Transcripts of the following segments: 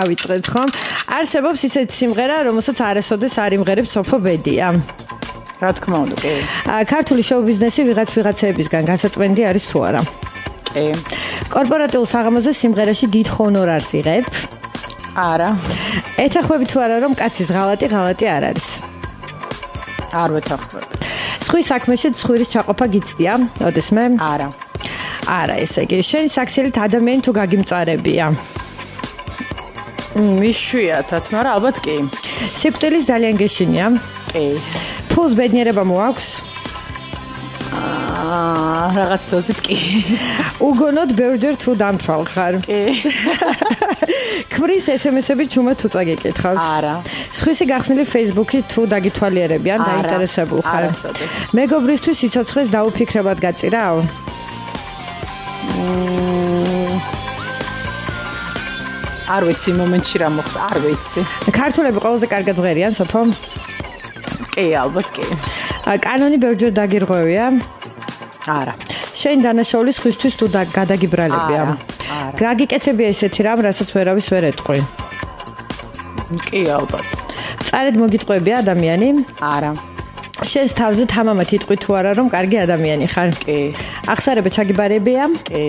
დავიწყეთ, ხომ? არსებობს ისეთი სიმღერა, რომელსაც არასოდეს არ იმღერებს სოფო ბედია. Რა თქმა უნდა, კი. ქართული შოუ-ბიზნესი ვიღაცებისგან გასაწმენდი არის თუ არა? კი. კორპორატიულ საღამოზე სიმღერაში დიდ ჰონორარს იღებ? არა. ეთანხმები თუ არა, რომ კაცის ღალატი არ არის? არ ვეთანხმები. Zwi sakmeshi zwiris chaqopa gitsdia, odesme? Ara. Ara, ესე იგი, შენ საქსელით ადამიანი თუ გაგიმწარებია? მიშვიათად, მაგრამ ალბათ კი. სიკვდილის ძალიან გეშინია? კი. ფულს ბედნიერება მოაქვს? Რაღაც დოზით კი. უგონოდ ბევრჯერ თუ დამთვალ ხარ? კი. ქმრის SMS-ები ჩუმად თუ წაგეკითხავს? არა. სხვისი გახსნილი Facebook-ით თუ დაგითვალიერებიან, დაინტერესებულ ხარ? მეგობრისთვის სიცოცხლეს დაუფიქრებად გაწირავ? არ ვიცი, მომენტში რა მოხდა, არ ვიცი. ქართულები ყველაზე კარგად მღერიან სოფო? კი, ალბათ კი. კანონი ბევრჯერ დაგირღვევია? არა. შენ დანაშაული სხვისთვის თუ გადაგიბრალებია? არა. გაგიკეთებია ისეთი რამ, რასაც ვერავის ვერ ეტყვი? კი, ალბათ. წარედ მოგიტყვებია ადამიანი? არა. შენს თავზე თამამად იტყვი თუ არა, რომ კარგი ადამიანი ხარ? კი. აღსარება ჩაგიბარებია? კი.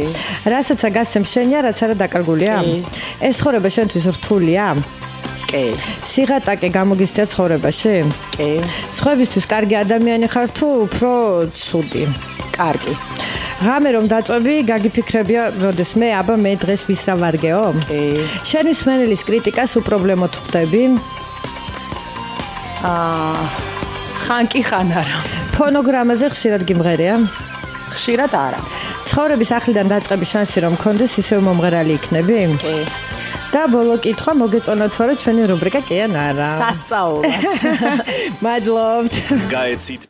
რასაც გასცემს შენია, რაც არა დაკარგულია? კი. ეს ცხოვრება შენთვის რთულია? კი. სიღატაკე გამოგისტია ცხოვრებაში? კი. სხვებისთვის კარგი ადამიანი ხარ თუ უფრო ცუდი? კარგი. ღამე რომ დაწვები, გაგიფიქრებია როდესმე, აბა მე დღეს ვის რა ვარგეო? კი. შენი მსმენელის კრიტიკას უპრობლემოდ ხვდები? ხან კი ხან არა. ფონოგრამაზე ხშირად გიმღერია? ხშირად არა. ცხოვრების ახლიდან დაწყების შანსი რომ გქონდეს, ისევ მომღერალი იქნები? კი. და ბოლო კითხვა, მოგეწონათ თუ არა ჩვენი რუბრიკა კი ან არა? სასწაულად. მადლობთ. გაეცით